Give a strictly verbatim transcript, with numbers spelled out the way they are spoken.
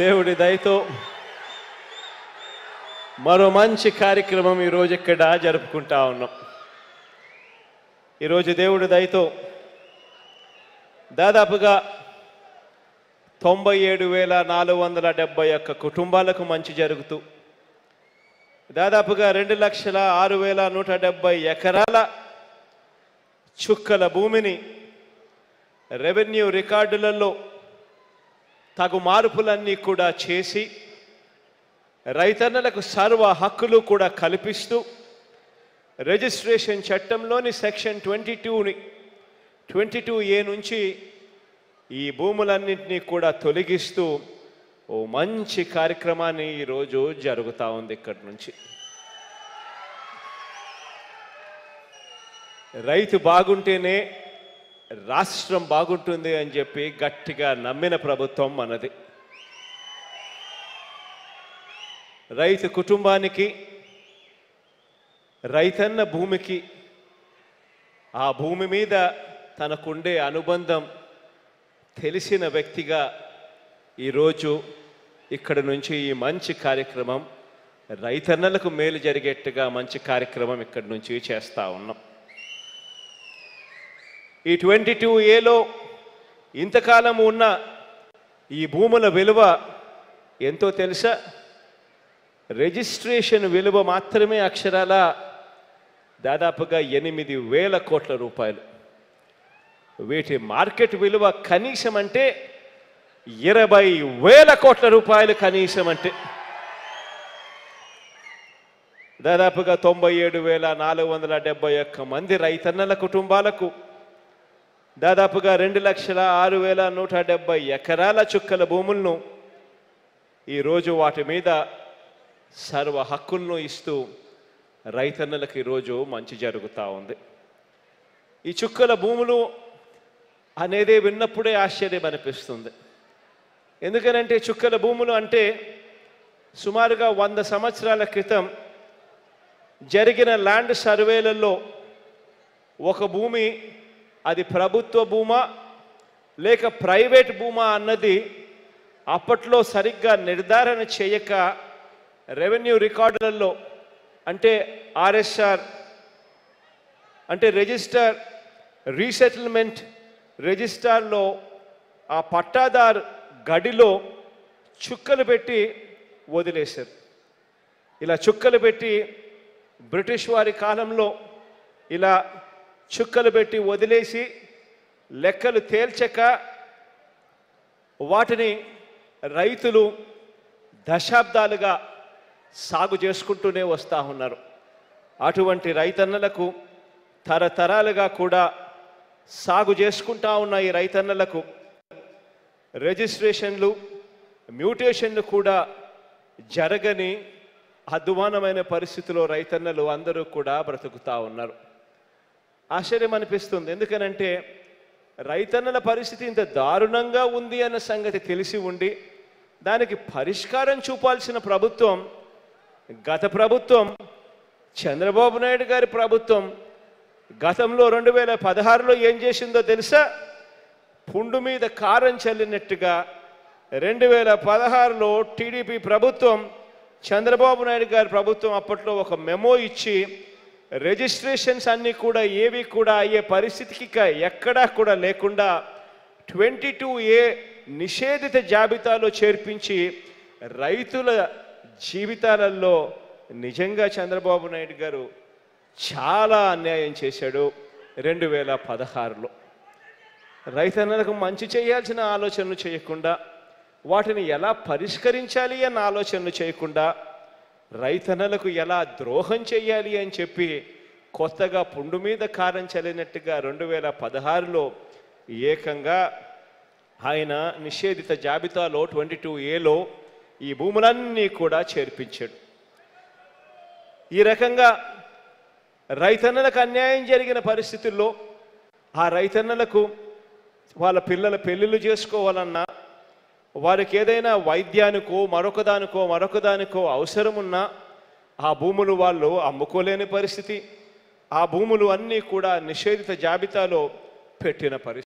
దేవుడి దయతో మరో మంచి కార్యక్రమం ఈరోజు ఇక్కడ జరుపుకుంటా ఉన్నాం. ఈరోజు దేవుడి దయతో దాదాపుగా తొంభై ఏడు వేల నాలుగు వందల డెబ్బై ఒక్క కుటుంబాలకు మంచి జరుగుతూ దాదాపుగా రెండు లక్షల ఆరు వేల నూట డెబ్బై ఎకరాల చుక్కల భూమిని రెవెన్యూ రికార్డులలో తగు మార్పులన్నీ కూడా చేసి రైతన్నలకు సర్వ హక్కులు కూడా కల్పిస్తూ రిజిస్ట్రేషన్ చట్టంలోని సెక్షన్ ట్వంటీ టూని ట్వంటీ టూ ఏ నుంచి ఈ భూములన్నింటినీ కూడా తొలగిస్తూ ఓ మంచి కార్యక్రమాన్ని ఈరోజు జరుగుతూ ఉంది. ఇక్కడి నుంచి రైతు బాగుంటేనే రాష్ట్రం బాగుంటుంది అని చెప్పి గట్టిగా నమ్మిన ప్రభుత్వం మనది. రైతు కుటుంబానికి, రైతన్న భూమికి, ఆ భూమి మీద తనకుండే అనుబంధం తెలిసిన వ్యక్తిగా ఈరోజు ఇక్కడ నుంచి ఈ మంచి కార్యక్రమం, రైతన్నలకు మేలు జరిగేట్టుగా మంచి కార్యక్రమం ఇక్కడి నుంచి చేస్తూ ఉన్నాం. ఈ ట్వంటీ టూ ఏలో ఇంతకాలం ఉన్న ఈ భూముల విలువ ఎంతో తెలుసా? రిజిస్ట్రేషన్ విలువ మాత్రమే అక్షరాల దాదాపుగా ఎనిమిది వేల కోట్ల రూపాయలు. వీటి మార్కెట్ విలువ కనీసం అంటే ఇరవై వేల కోట్ల రూపాయలు. కనీసం అంటే దాదాపుగా తొంభై ఏడు వేల నాలుగు వందల డెబ్బై ఒక్క మంది రైతన్నల కుటుంబాలకు దాదాపుగా రెండు లక్షల ఆరు వేల నూట డెబ్బై ఎకరాల చుక్కల భూములను ఈరోజు వాటి మీద సర్వ హక్కులను ఇస్తూ రైతన్నలకు ఈరోజు మంచి జరుగుతూ ఉంది. ఈ చుక్కల భూములు అనేది విన్నప్పుడే ఆశ్చర్యం అనిపిస్తుంది. ఎందుకనంటే చుక్కల భూములు అంటే సుమారుగా వంద సంవత్సరాల క్రితం జరిగిన ల్యాండ్ సర్వేలలో ఒక భూమి అది ప్రభుత్వ భూమా లేక ప్రైవేట్ భూమా అన్నది అప్పట్లో సరిగ్గా నిర్ధారణ చేయక రెవెన్యూ రికార్డులలో అంటే ఆర్ఎస్ఆర్ అంటే రిజిస్టర్ రీసెటిల్మెంట్ రిజిస్టార్లో ఆ పట్టాదారు గడిలో చుక్కలు పెట్టి వదిలేశారు. ఇలా చుక్కలు పెట్టి బ్రిటిష్ వారి కాలంలో ఇలా చుక్కలు పెట్టి వదిలేసి లెక్కలు తేల్చక వాటిని రైతులు దశాబ్దాలుగా సాగు చేసుకుంటూనే వస్తూ ఉన్నారు. అటువంటి రైతన్నలకు, తరతరాలుగా కూడా సాగు చేసుకుంటా ఉన్న ఈ రైతన్నలకు రిజిస్ట్రేషన్లు, మ్యూటేషన్లు కూడా జరగని అధ్వానమైన పరిస్థితిలో రైతన్నలు అందరూ కూడా బ్రతుకుతూ ఉన్నారు. ఆశ్చర్యం అనిపిస్తుంది. ఎందుకనంటే రైతన్నల పరిస్థితి ఇంత దారుణంగా ఉంది అన్న సంగతి తెలిసి ఉండి దానికి పరిష్కారం చూపాల్సిన ప్రభుత్వం, గత ప్రభుత్వం, చంద్రబాబు నాయుడు గారి ప్రభుత్వం గతంలో రెండు వేల పదహారులో ఏం చేసిందో తెలుసా? పుండు మీద కారం చల్లినట్టుగా రెండు వేల పదహారులో టీడీపీ ప్రభుత్వం, చంద్రబాబు నాయుడు గారి ప్రభుత్వం అప్పట్లో ఒక మెమో ఇచ్చి రిజిస్ట్రేషన్స్ అన్నీ కూడా ఏవి కూడా అయ్యే పరిస్థితికి ఎక్కడా కూడా లేకుండా ట్వంటీ టూ ఏ నిషేధిత జాబితాలో చేర్పించి రైతుల జీవితాలలో నిజంగా చంద్రబాబు నాయుడు గారు చాలా అన్యాయం చేశాడు. రెండు వేల పదహారులో రైతన్నలకు మంచి చేయాల్సిన ఆలోచనలు చేయకుండా, వాటిని ఎలా పరిష్కరించాలి అన్న ఆలోచనలు చేయకుండా, రైతన్నలకు ఎలా ద్రోహం చేయాలి అని చెప్పి కొత్తగా పుండు మీద కారం చల్లినట్టుగా రెండు వేల పదహారులో ఏకంగా ఆయన నిషేధిత జాబితాలో ట్వంటీ టూ ఏలో ఈ భూములన్నీ కూడా చేర్పించాడు. ఈ రకంగా రైతన్నలకు అన్యాయం జరిగిన పరిస్థితుల్లో ఆ రైతన్నలకు వాళ్ళ పిల్లల పెళ్ళిళ్ళు చేసుకోవాలన్నా, వారికి ఏదైనా వైద్యానికో మరొకదానికో మరొకదానికో అవసరమున్నా ఆ భూములు వాళ్ళు అమ్ముకోలేని పరిస్థితి, ఆ భూములు అన్నీ కూడా నిషేధిత జాబితాలో పెట్టిన పరిస్థితి.